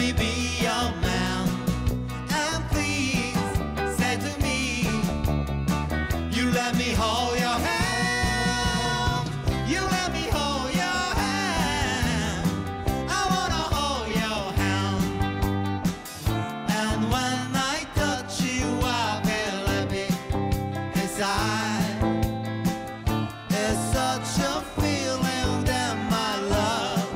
me be your man, and please say to me, you let me hold your hand, you let me hold your hand, I wanna hold your hand. And when I touch you I feel happy inside. It's such a feeling that my love you.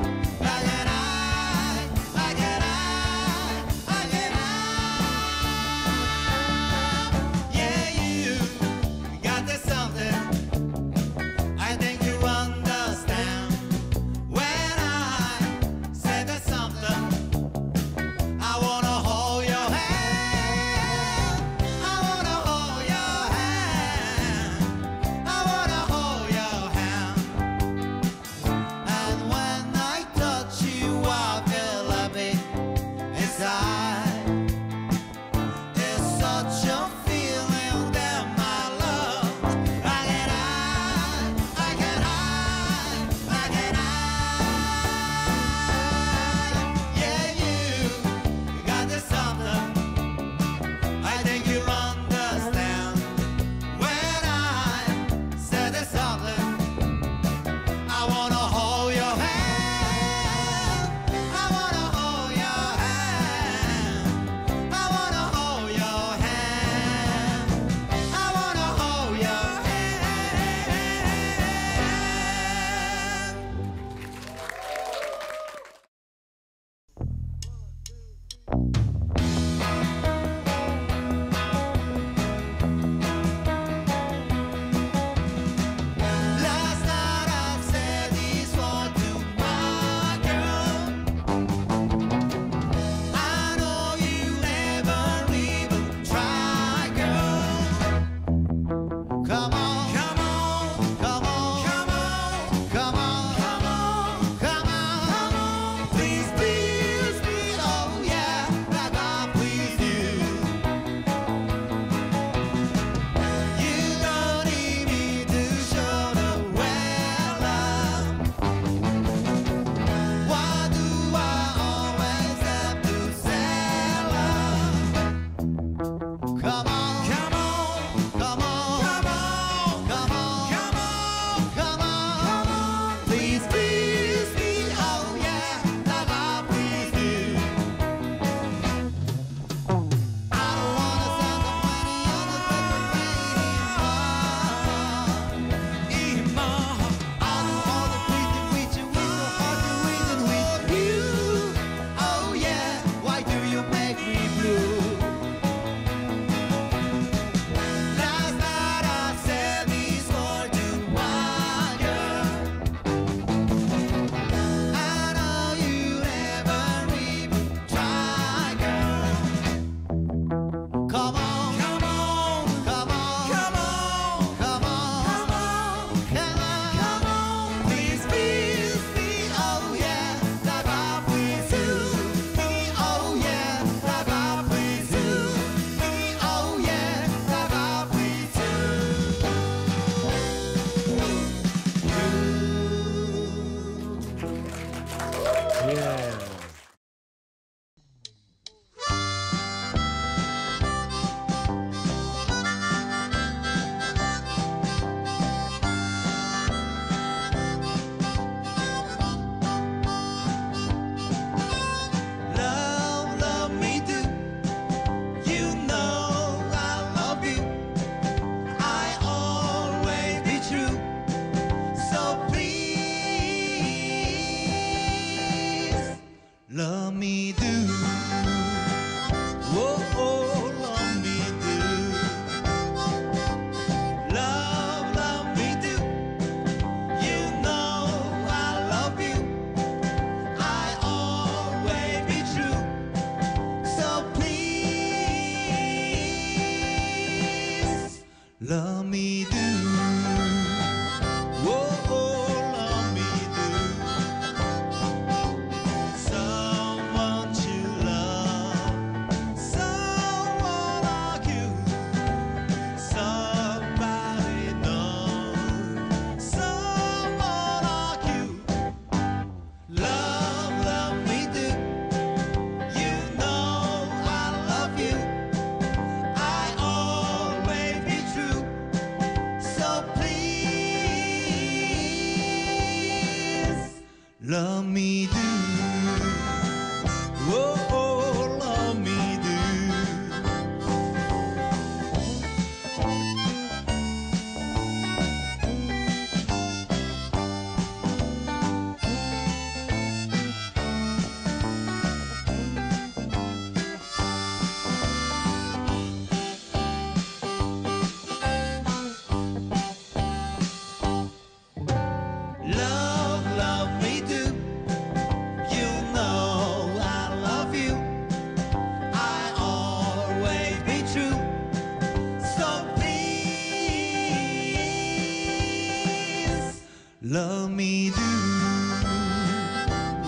Love me do,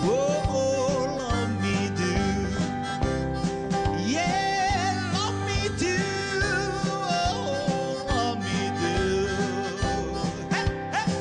oh, oh, love me do, yeah, love me do, oh, love me do, hey, hey,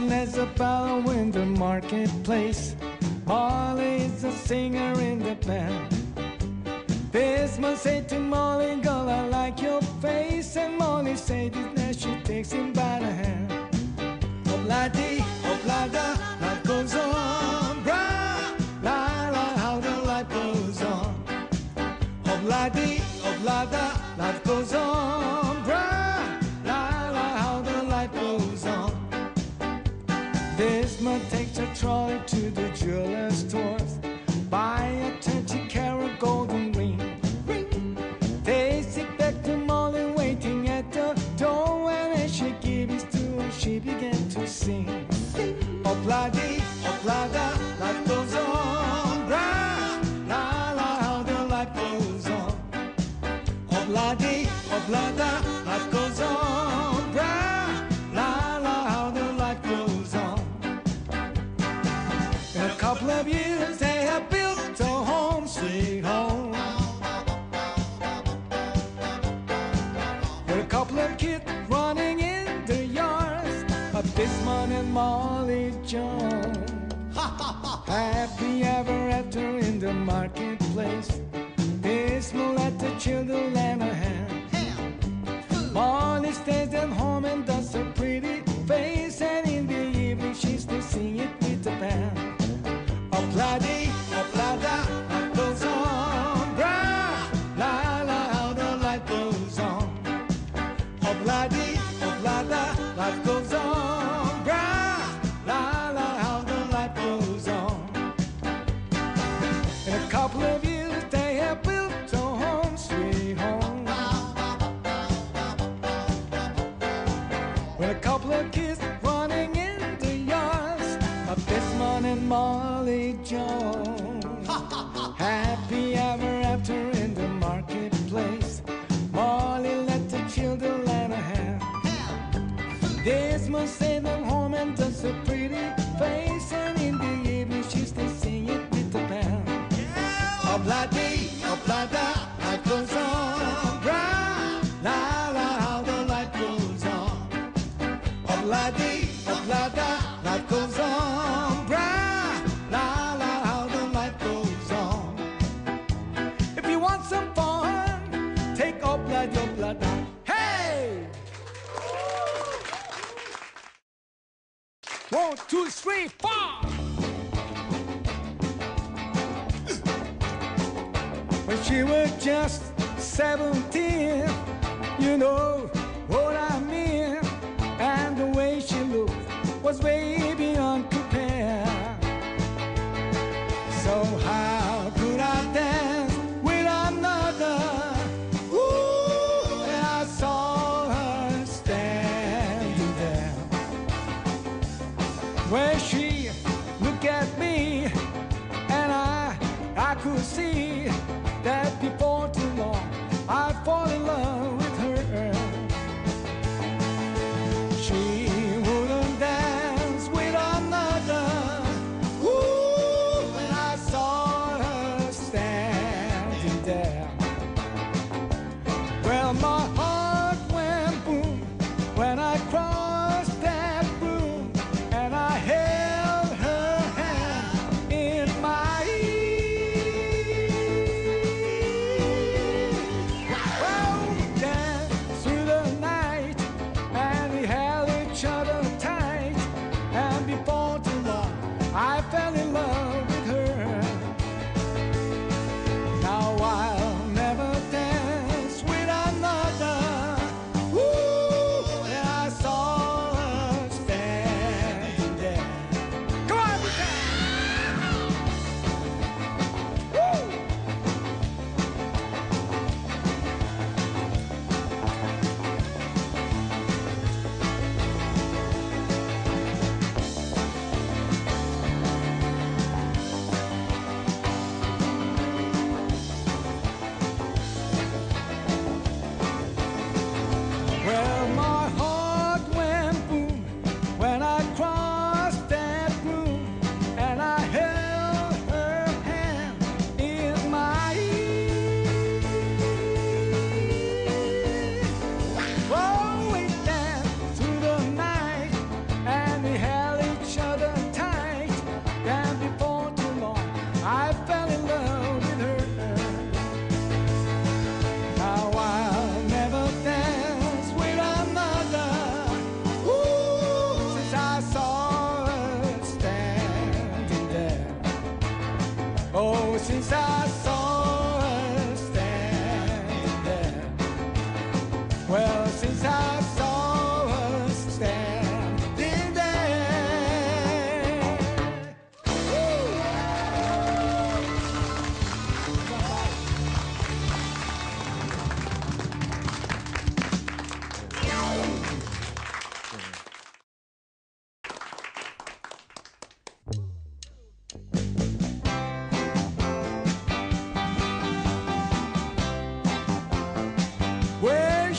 There's a fellow in the marketplace, Molly is a singer in the band. This man said to Molly, girl, I like your face. And Molly said it, now she takes him by the hand. Obladi, oblada, life goes on, brah, la la, how the life goes on. Obladi, oblada, life goes on, brah, la la, how the life goes on. This man takes a trolley to the jeweler's stores, buy a 20-carat golden ring. They sit back to Molly waiting at the door, and as she gives it to her, she began to sing. Obladi, oblada, life goes on, la la, how the life goes on. Obladi, oblada, life goes on, la la, how the life goes on. In a couple of years they have built a home, sweet home. With a couple of kids running in the yards, but this man and Molly Jones. Happy ever after in the marketplace. This man let the children lend a hand. Molly stays at home and does her pretty face, and in the evening she's to sing it with the band. Obladi, oblada, life goes on, brah, la la, how the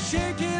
Shake it.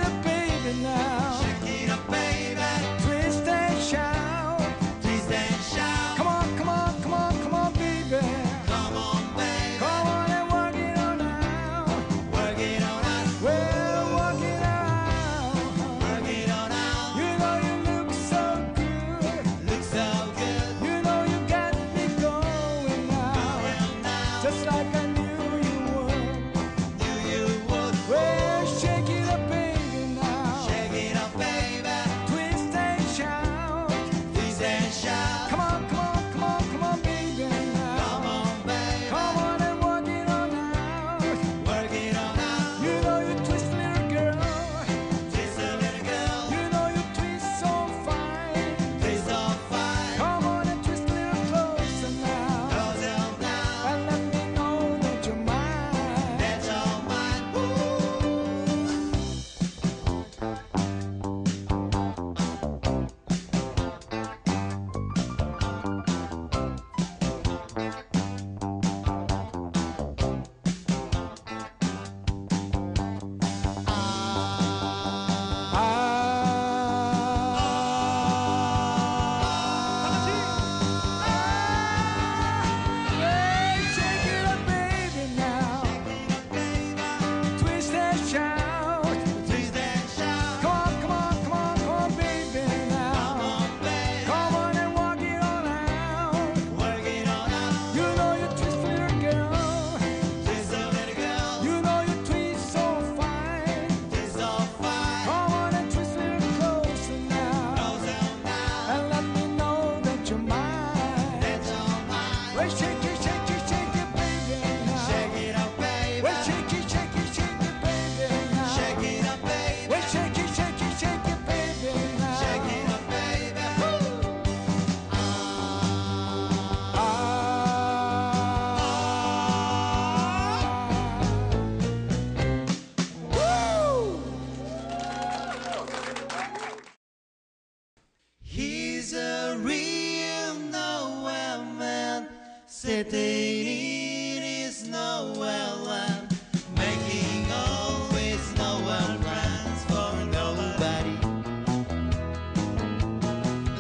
that they need is no one. Making always no one runs for nobody.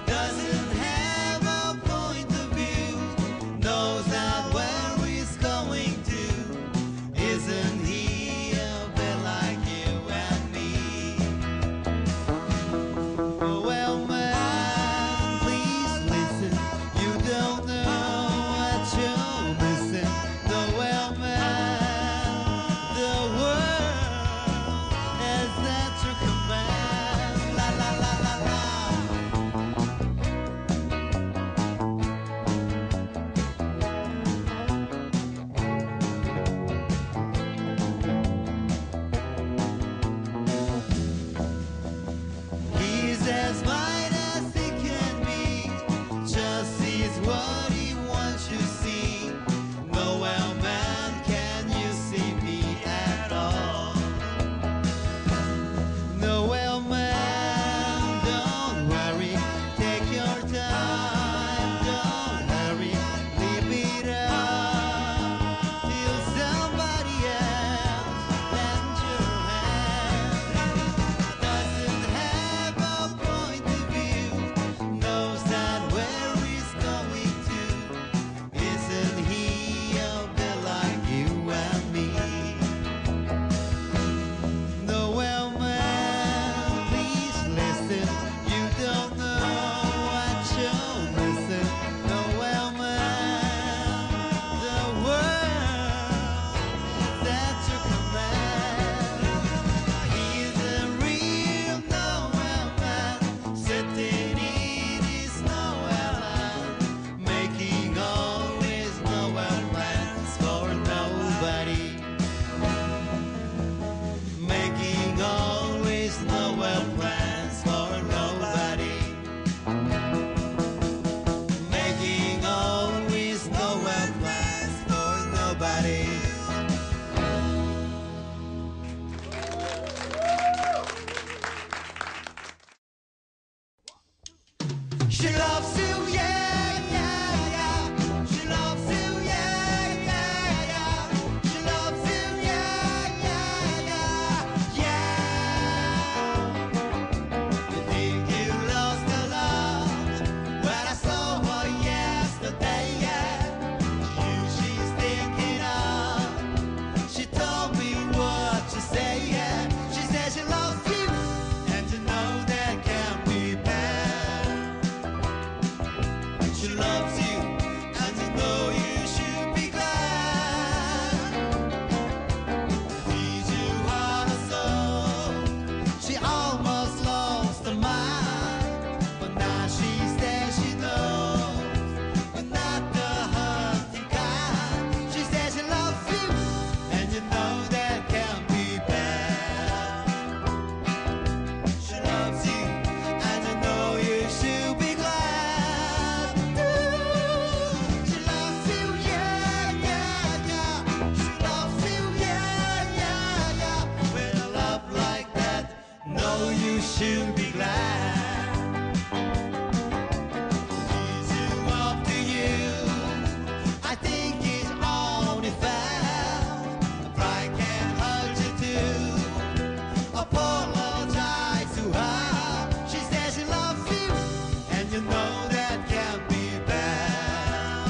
Doesn't have a point of view, knows not where he's going to. Isn't he a bit like you and me? Well, man, please listen. You don't know. As wide as he can be, just sees what he wants to see. No, well, man, can you see me at all? No, well, man, don't worry, take your time, don't hurry, leave it up till somebody else lends your hand. Doesn't have a she loves you, yeah, yeah, yeah. She loves you, yeah, yeah, yeah. She loves you, yeah, yeah, yeah, yeah. You think you lost the love when I saw her yesterday, yeah. You she's thinking of. She told me what to say, yeah. She said she loves you, and you know that can't be bad. She loves you, and you know you should be glad. Did you want her so? She almost lost her mind, but now she's there, she knows you're not the hurting kind. She says she loves you, and you know that can't be bad. She loves you, and you know you should be glad. You should be glad. It's up to you. I think it's only fair. Pride can't hurt you too. Apologize to her. She says she loves you, and you know that can't be bad.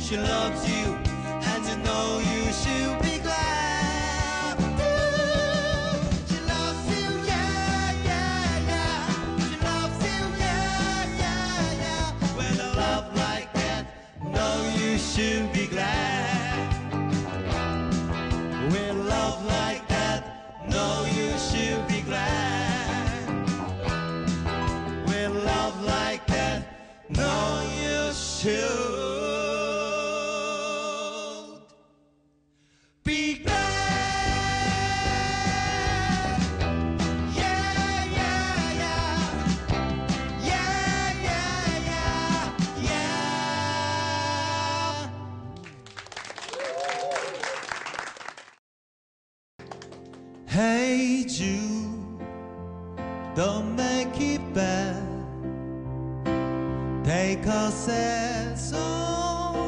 She loves you, and you know you should be glad. You should be glad. With love like that, no, you should be glad. With love like that, no, you should be glad. Hey Jude, don't make it bad. Take a sad song.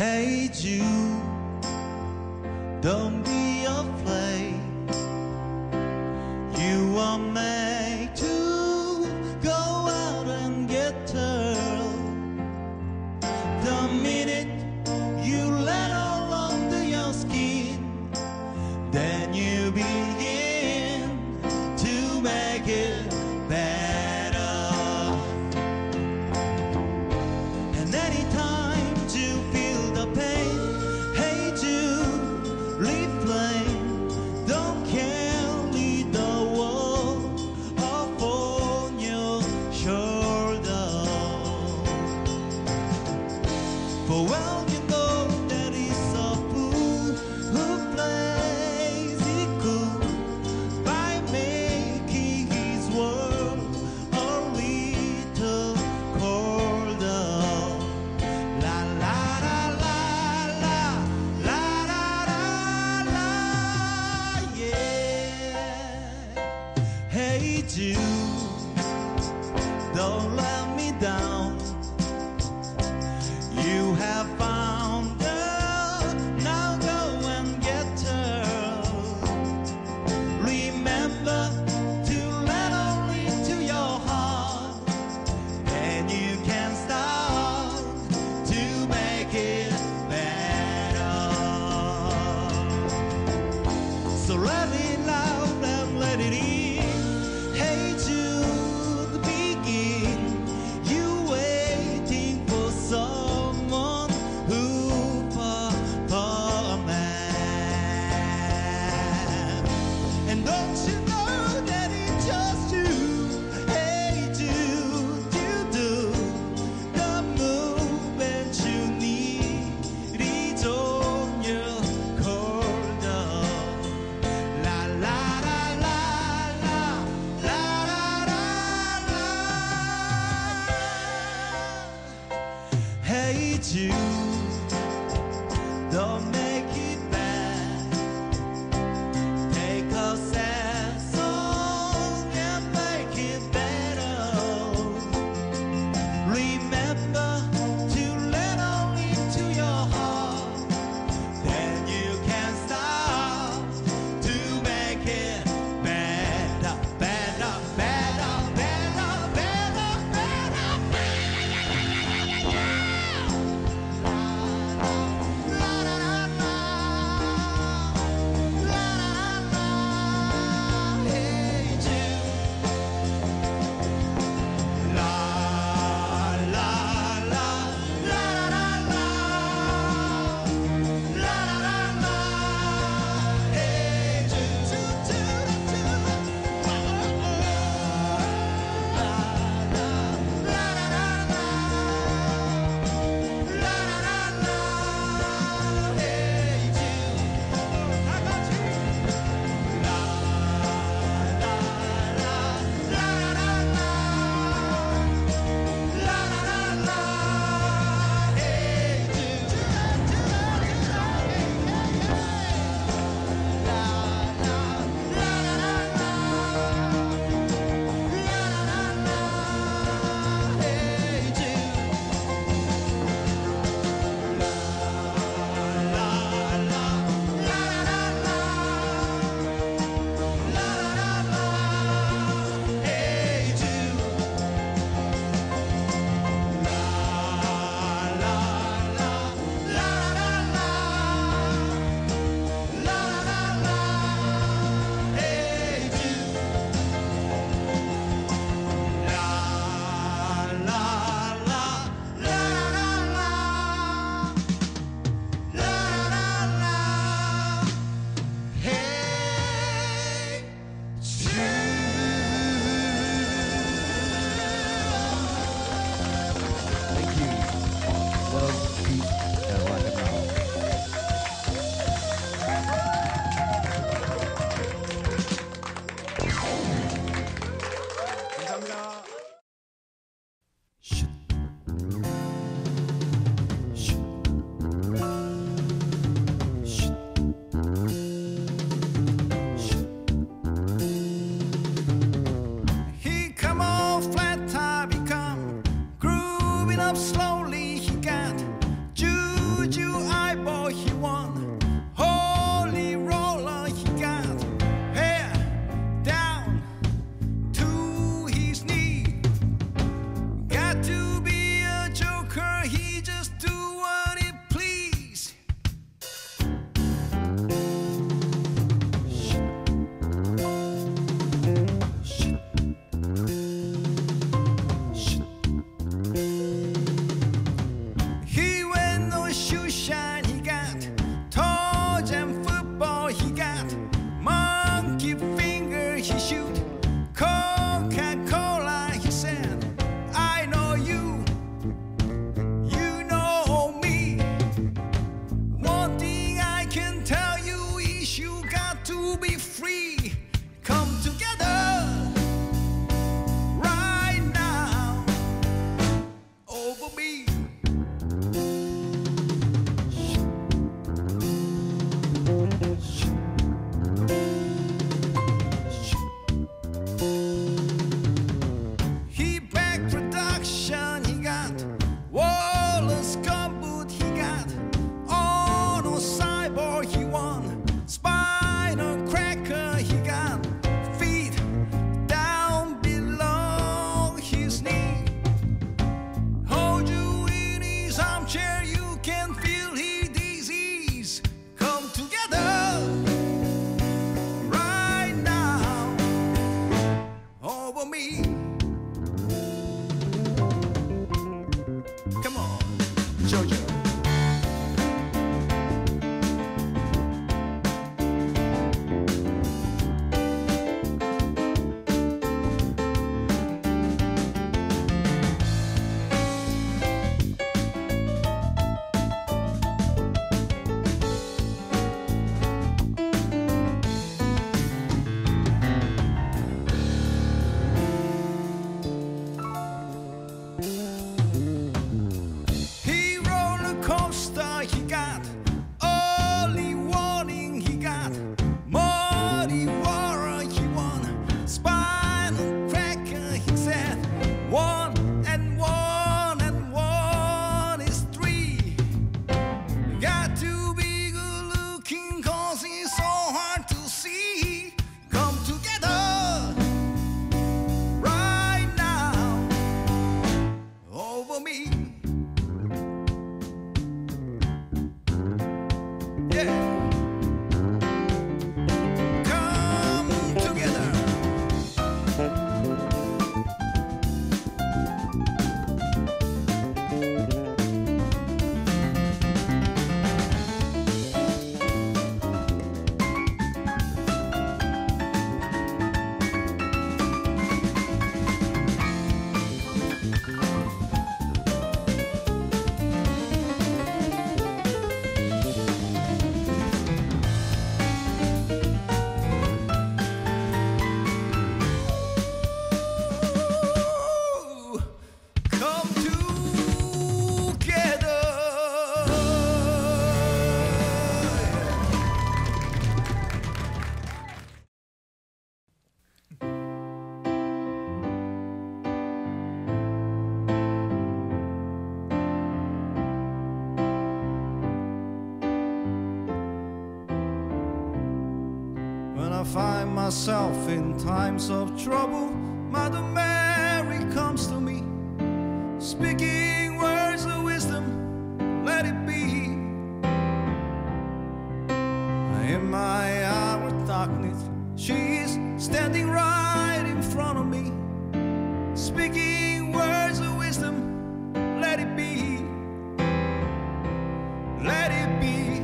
hate you. Don't be afraid. You are made to go out and get her. The minute you let all under your skin, then you begin to make it better. And anytime you feel the pain, hate you, refrain, don't care. For well you know that it's a fool who plays it cool by making his world a little colder. La la la la la la la la la, yeah. Hate you, don't let me down. You have found her, now go and get her. Remember to let her into your heart, and you can start to make it better. So let it out and let it in. Hate you to begin. You waiting for some. Hate you, don't make it bad. Take a sad song and make it better. Remember to let her into your heart, then you can start to make it better, better, better, better, better, better, better. La la la. I find myself in times of trouble, Mother Mary comes to me, speaking words of wisdom, let it be. In my hour of darkness, she is standing right in front of me, speaking words of wisdom, let it be. Let it be,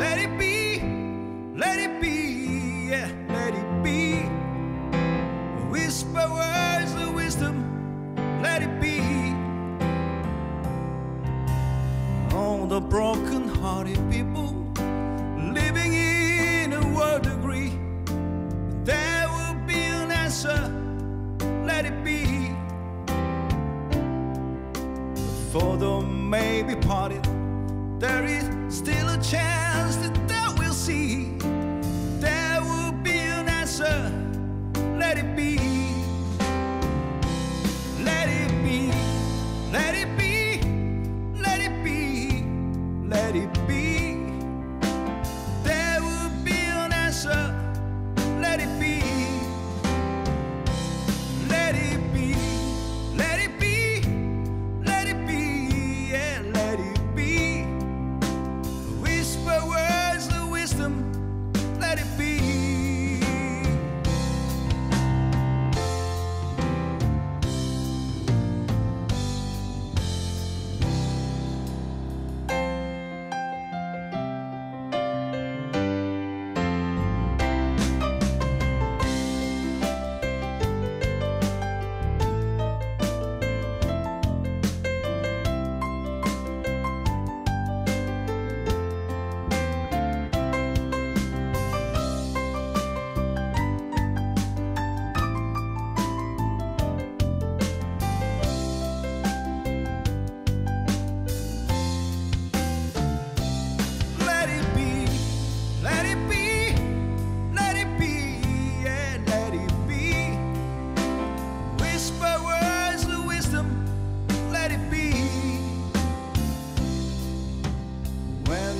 let it be, let it be, yeah, let it be. Whisper words of wisdom, let it be. All the broken-hearted people living in a world degree, there will be an answer, let it be. For though may be parted, there is still a chance that we'll see. There will be an answer, let it be. Let it be, let it be, let it be, let it be. There will be an answer, let it be. Let it be, let it be, let it be, yeah, let it be. Whisper words of wisdom, let it be.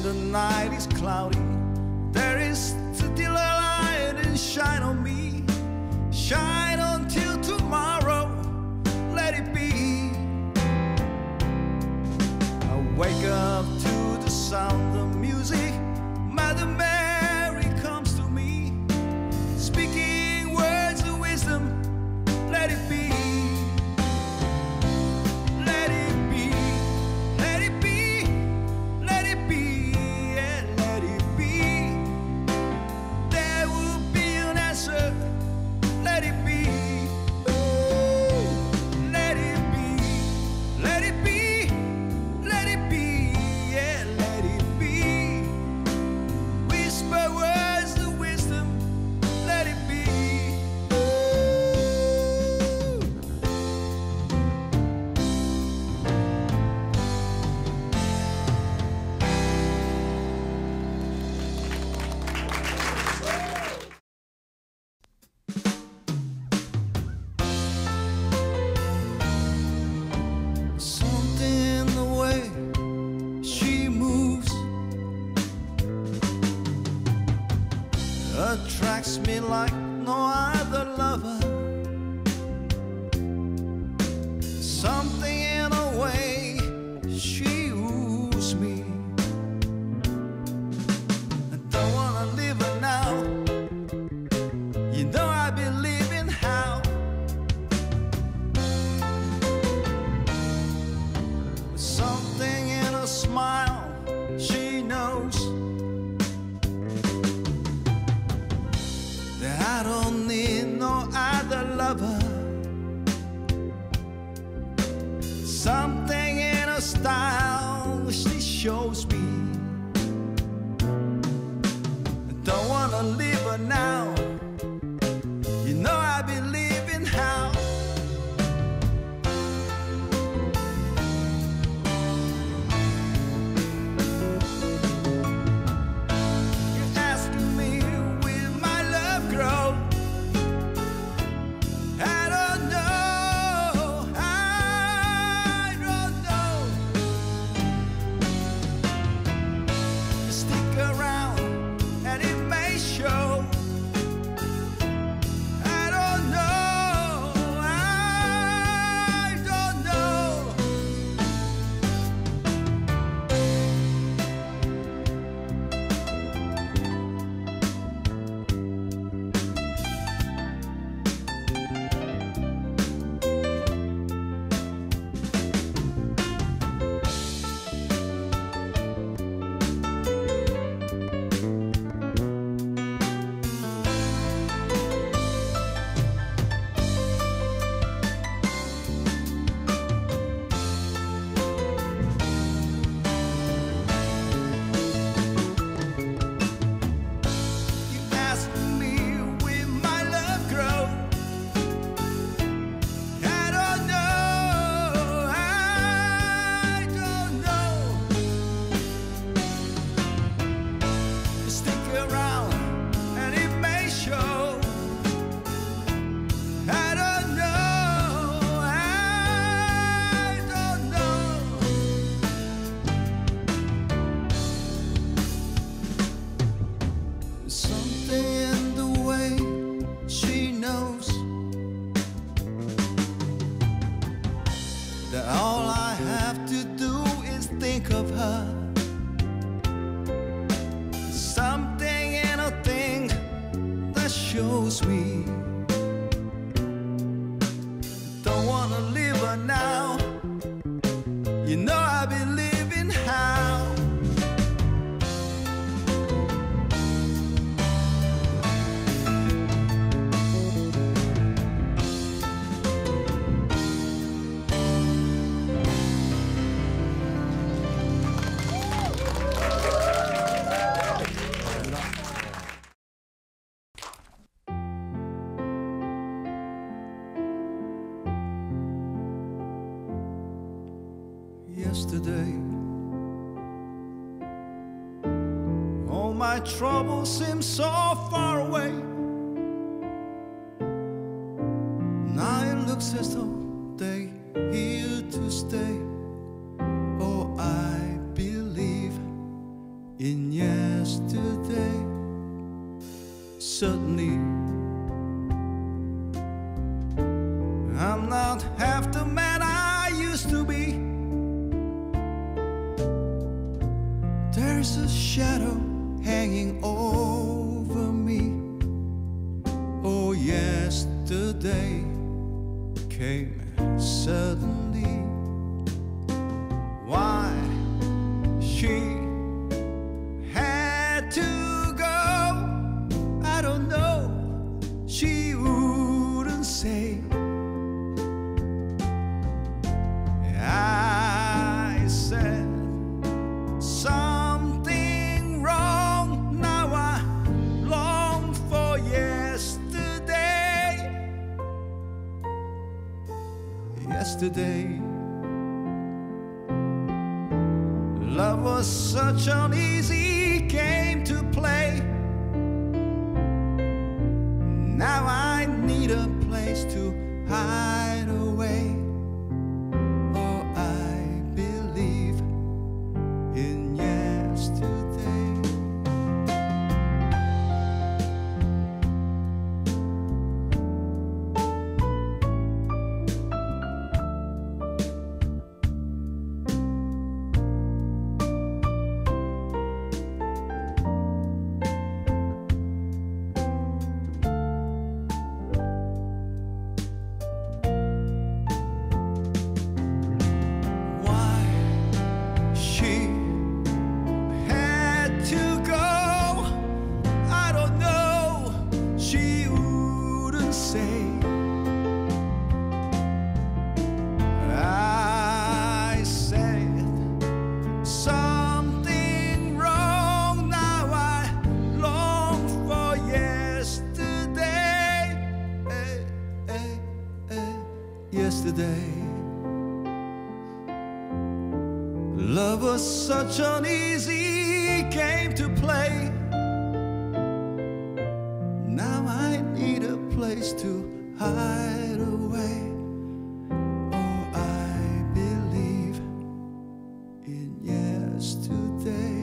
The night is cloudy, there is still a light and shine on me. Shine until tomorrow, let it be. I wake up to the sound of music, Mother Mary comes to me, speaking words of wisdom, let it be. Let it be, let it be, let it be. Let it be, ooh. Let it be, let it be, let it be, yeah, let it be. Whisper words of wisdom, let it be, ooh. Attracts me like no other lover. Something in a way she woos me. I don't wanna leave her now. You know I believe in how. Something in a smile she knows. I don't need no other lover. Something in her style she shows me. I don't wanna leave her now. You know I believe in how. Stick around and it may show. shows me. Don't wanna live right now. You know I've been living how. Yesterday, all my troubles seem so far away. Now it looks as though they're here to stay. Oh, I believe in yesterday. Suddenly, I'm not half the man I used to be. There's a shadow hanging over me. Oh, yesterday came suddenly. Why she had to go, I don't know. She wouldn't say. I said something. Yesterday, love was such an easy game to play. Now I need a place to hide away. Oh, I believe in yesterday. Yesterday, love was such an easy game to play. Now I need a place to hide away. Oh, I believe in yesterday.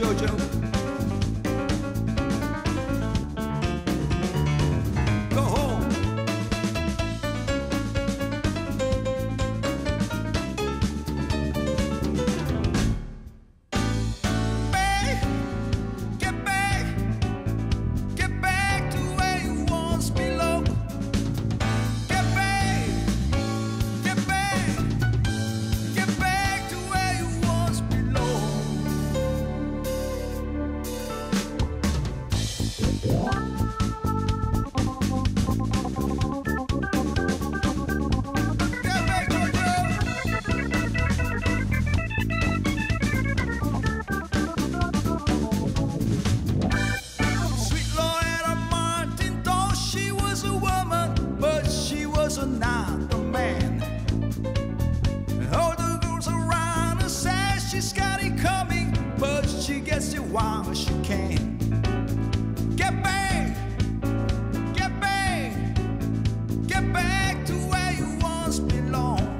Jojo, go home. Get back, to where you once belong. Get back, to where you once belong. coming, but she gets it while she can. Get back, get back, get back to where you once belonged.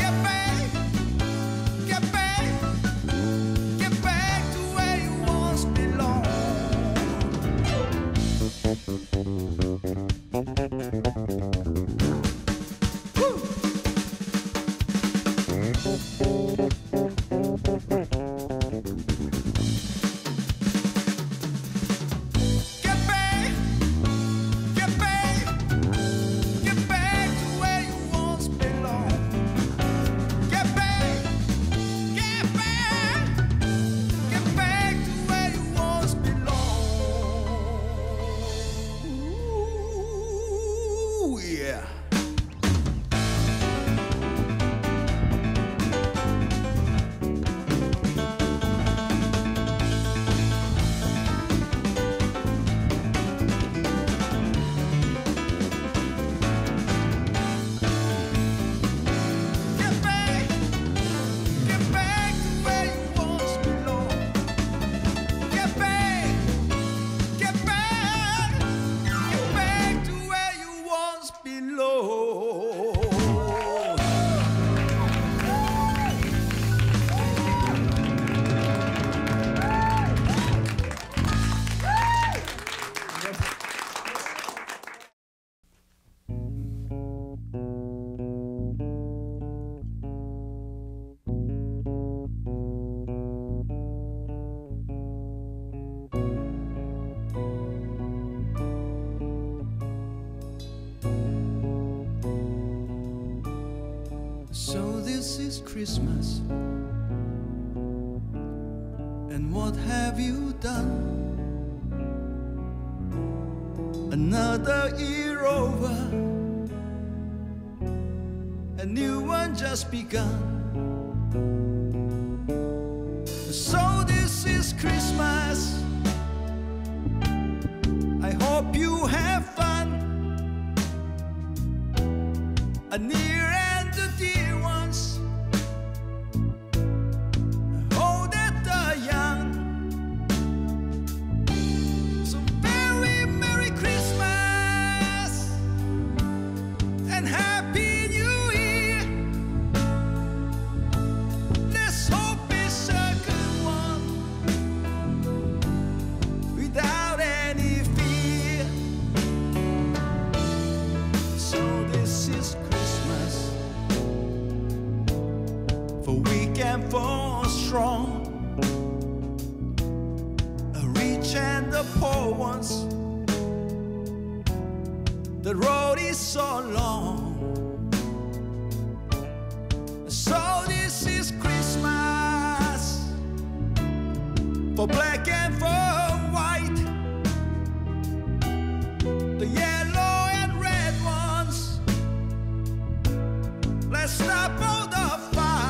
Get back, get back, get back to where you once belonged. Christmas, and what have you done? Another year over, a new one just begun. So this is Christmas, I hope you have fun. A near and a dear ones, for strong, the rich and the poor ones. The road is so long. So this is Christmas, for black and for white, the yellow and red ones. Let's stop all the fight.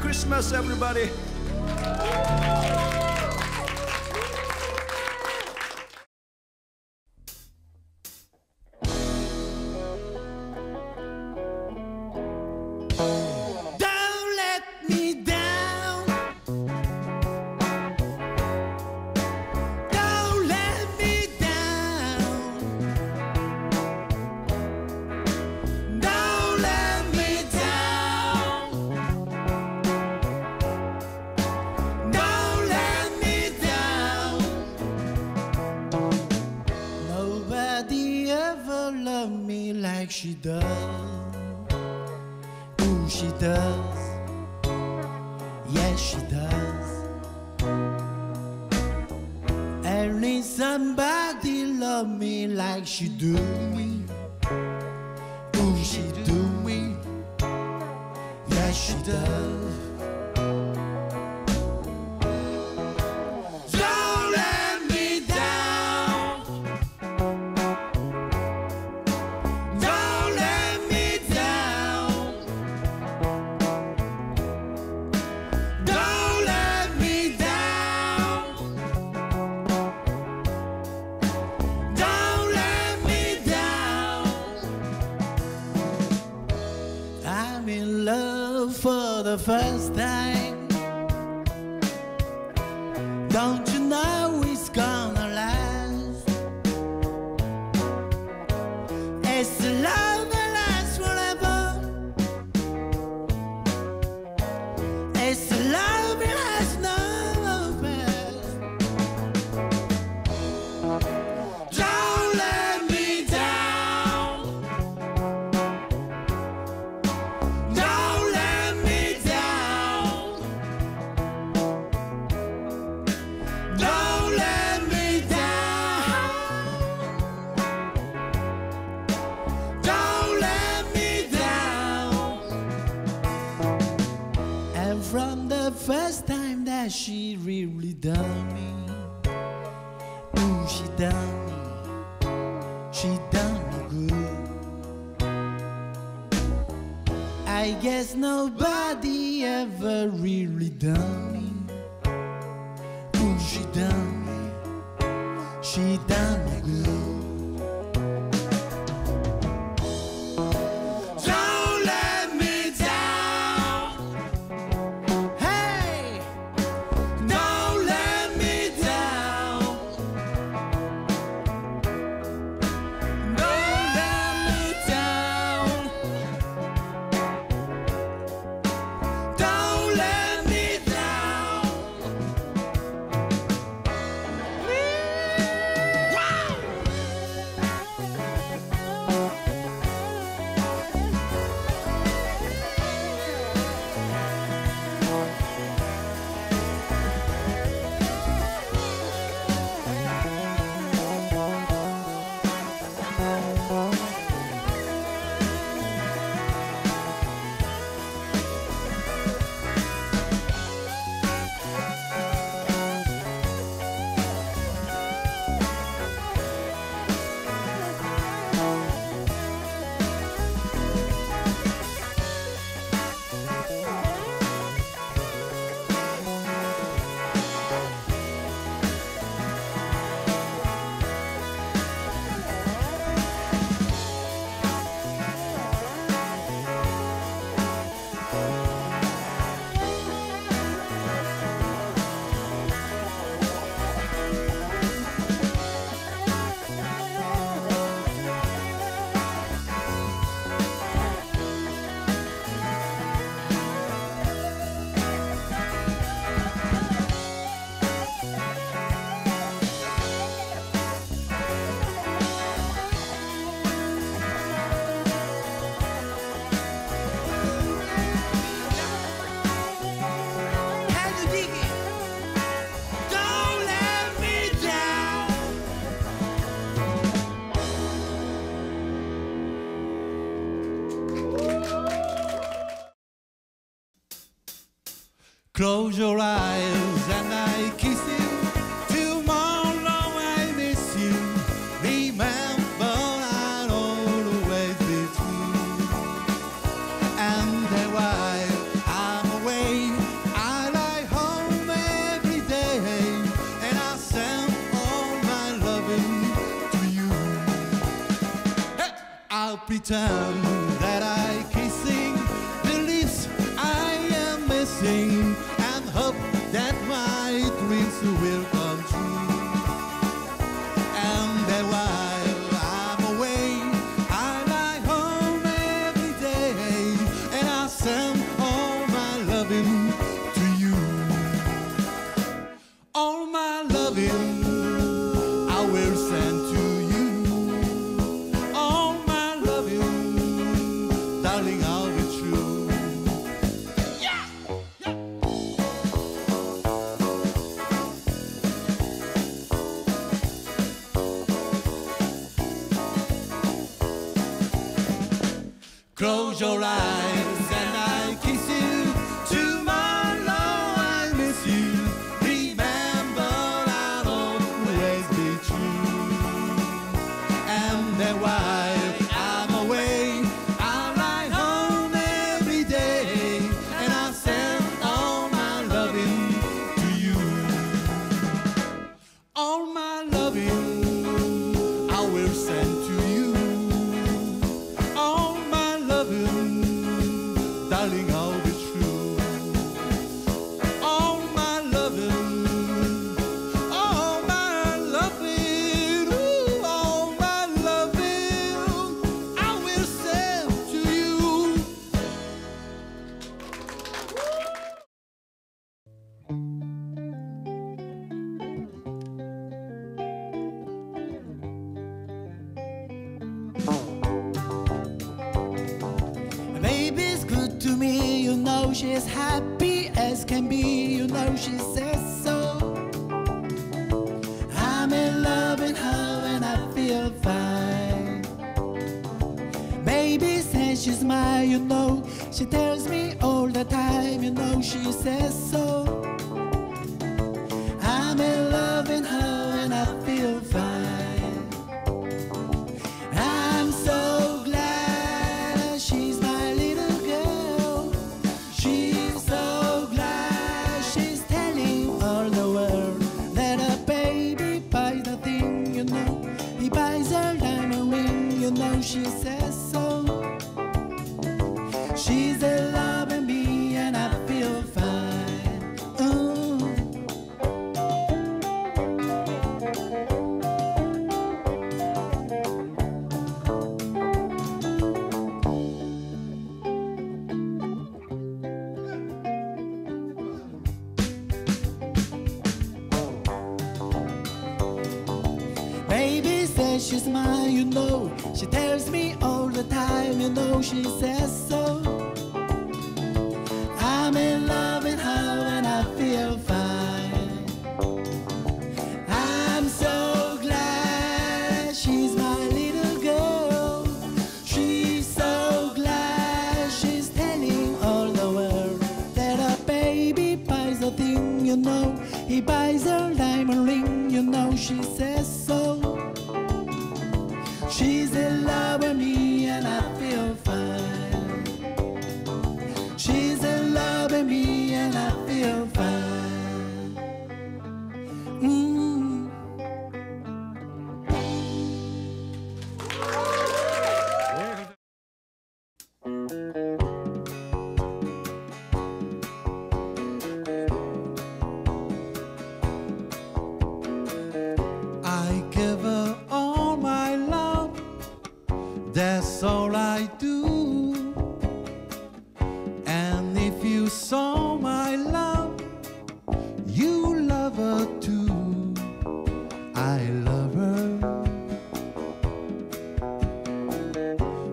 Christmas, everybody. She does. Ooh, she does. Yes, she does. Only somebody love me like she do me. Ooh, she do me. Yes, she does. For the first time, don't you know it's gonna last? It's the love that lasts forever. It's the love that has no past. From the first time that she really done me, ooh, she done me, she done me good. I guess nobody ever really done me, ooh, she done me, she done me good. Close your eyes and I kiss you. Tomorrow I miss you. Remember I'll always be true. And while I'm away, close your eyes and I kiss you. Tomorrow I miss you. Remember I'll always be true. And then while I'm away, I'll ride home every day, and I'll send all my loving to you. All my loving I will send to you. Darling, I'll be true. All my loving, ooh, all my loving, I will send to you. Baby's good to me, you know she's happy as can be, you know she says so. I'm in love with her and I feel fine. Baby says she's mine, you know, she tells me all the time, you know she says so. I'm in love with her and I feel fine. I'm so glad she's mine. She says so. She's in love with me and I feel fine. Baby says she's mine, you know. She tells me all the time, you know she says so. I'm in love with her and I feel fine. I'm so glad she's my little girl. She's so glad she's telling all the world that a baby buys a thing, you know. He buys her diamond ring, you know she says so. She's in love with me and I feel fine. She's in love with me and I feel fine. I give her all my love. That's all I do. And if you saw my love, you love her too. I love her.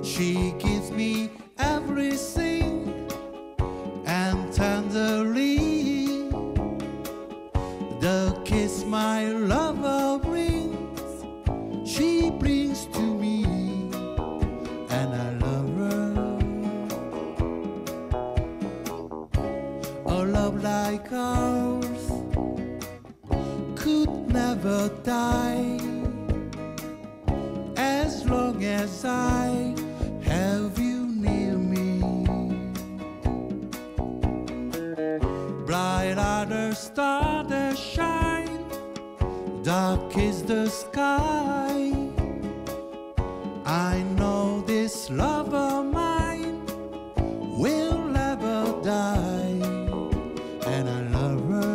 She gives me everything and tenderly. The kiss my lover brings, she brings to me. And I love her. A love like ours could never die, as long as I have you near me. Bright are the stars that shine, dark is the sky. I know this love of mine will never die, and I love her.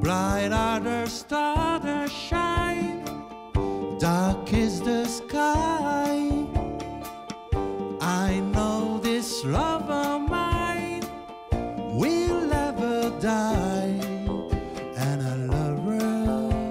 Bright are the stars that shine, dark is the sky. I know this love of mine will never die, and I love her.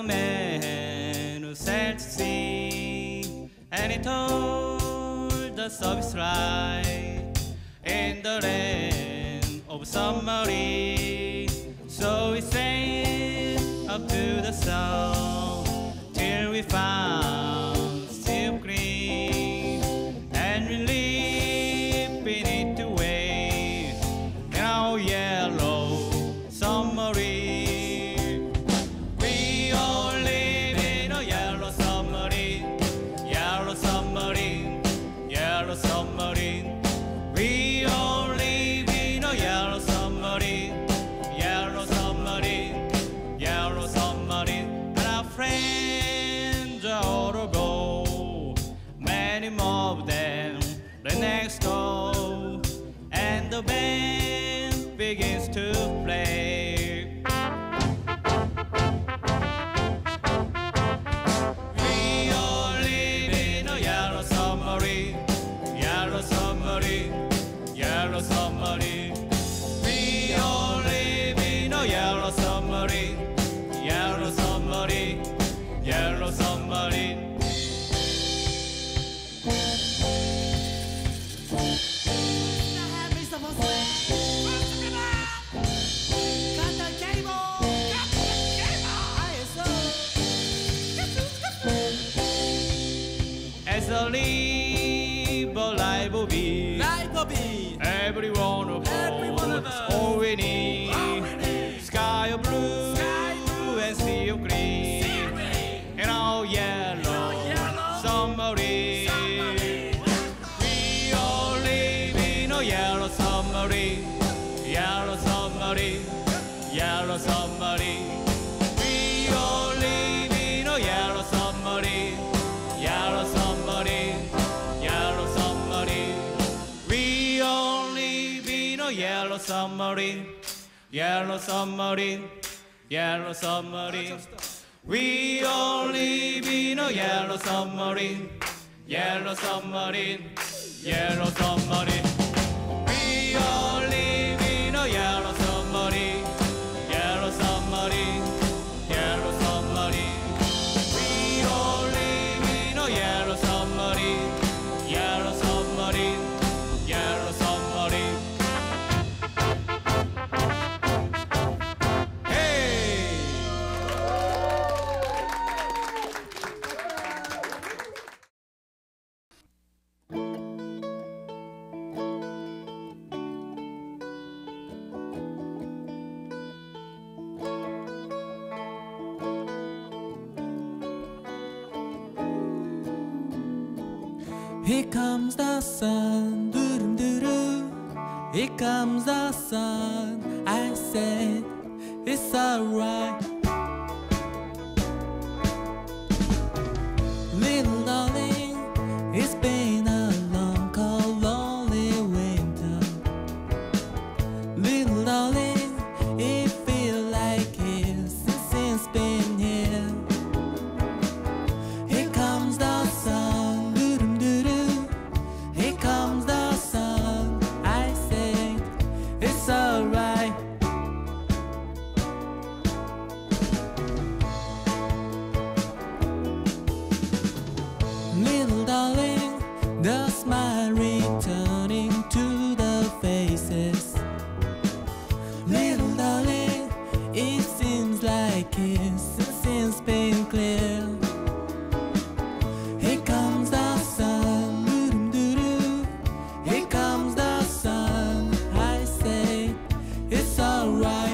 a man who sailed to sea, and he told the service right in the land of Samaria. So we sailed up to the south till we found sea green, and we lived beneath the wave in our yellow submarine. Yellow submarine, we all live in a yellow submarine. Yellow submarine, yellow submarine. And our friends are all to go, many more of them the next door. And the band begins to play. We all live in a yellow submarine. Yellow submarine, yellow submarine. We all live in a yellow submarine. Yellow submarine, yellow submarine. As a life will be, life will be. Every one of us, all we need. Sky of blue, sky blue, and sea of green, sea and our yellow submarine. We all live in a yellow submarine, yellow submarine, yellow submarine. We all live in a yellow submarine, yellow submarine. We all live in a yellow submarine, yellow submarine, yellow submarine. We all live in a yellow submarine, yellow submarine, yellow submarine. We all live in a yellow submarine, yellow submarine, yellow submarine. We all live in a yellow submarine, yellow submarine, yellow submarine. Here comes the sun, doo doo doo. Here comes the sun. I said it's alright. Little darling, it's been a long, cold, lonely winter. Little darling, it feels like years since it's been here. The smile returning to the faces. Little darling, it seems like it's been clear. Here comes the sun, doo doo doo. Here comes the sun. I say it's alright.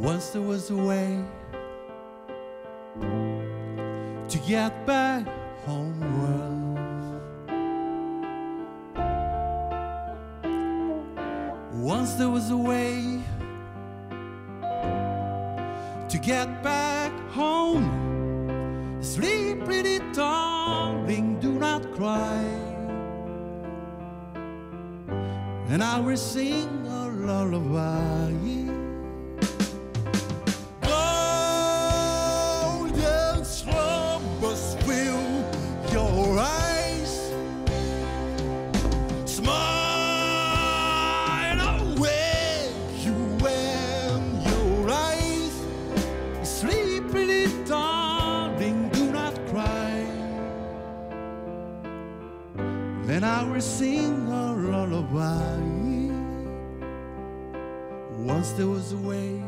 Once there was a way to get back homeward. Once there was a way to get back home. Sleep, pretty darling, do not cry. And I will sing a lullaby. Then I will sing a lullaby. Once there was a way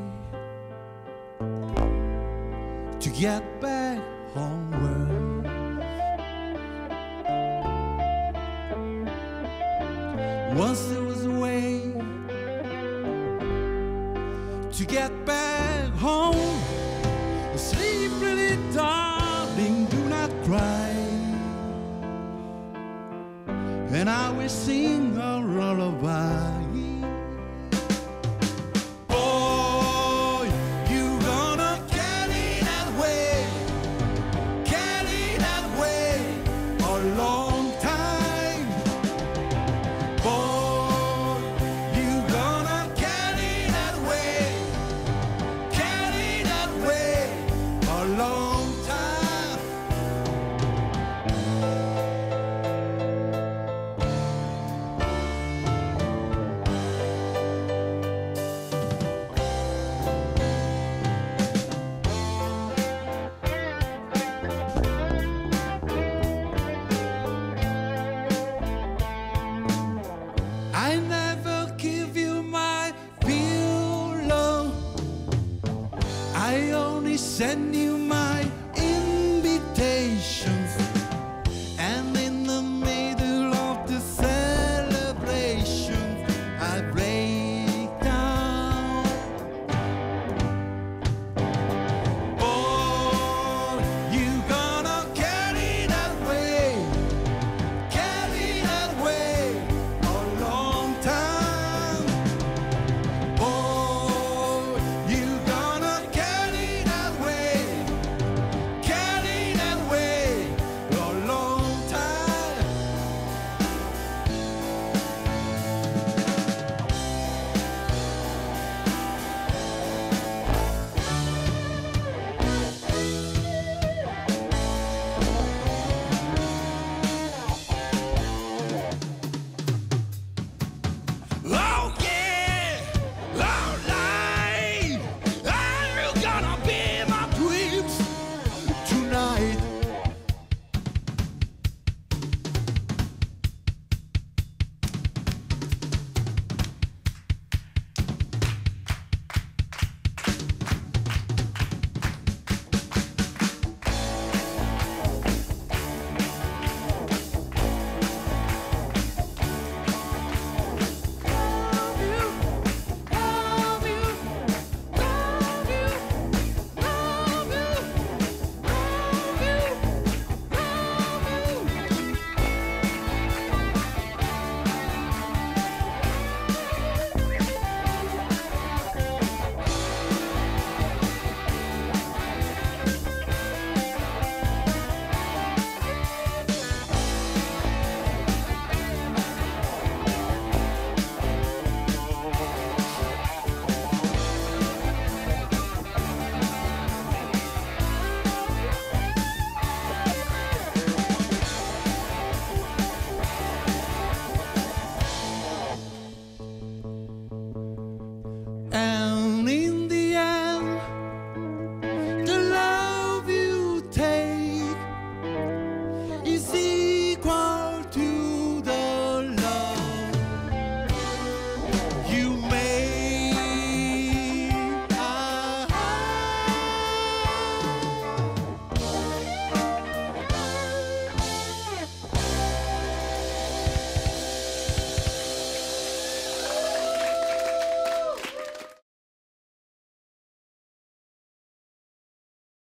to get back homeward. Once there was a way to get back home. Sleep, pretty darling, do not cry. And I will sing a lullaby. Boy, you gonna carry that way a long time. Boy, you gonna carry that way a long time. I never give you my pillow. I only send you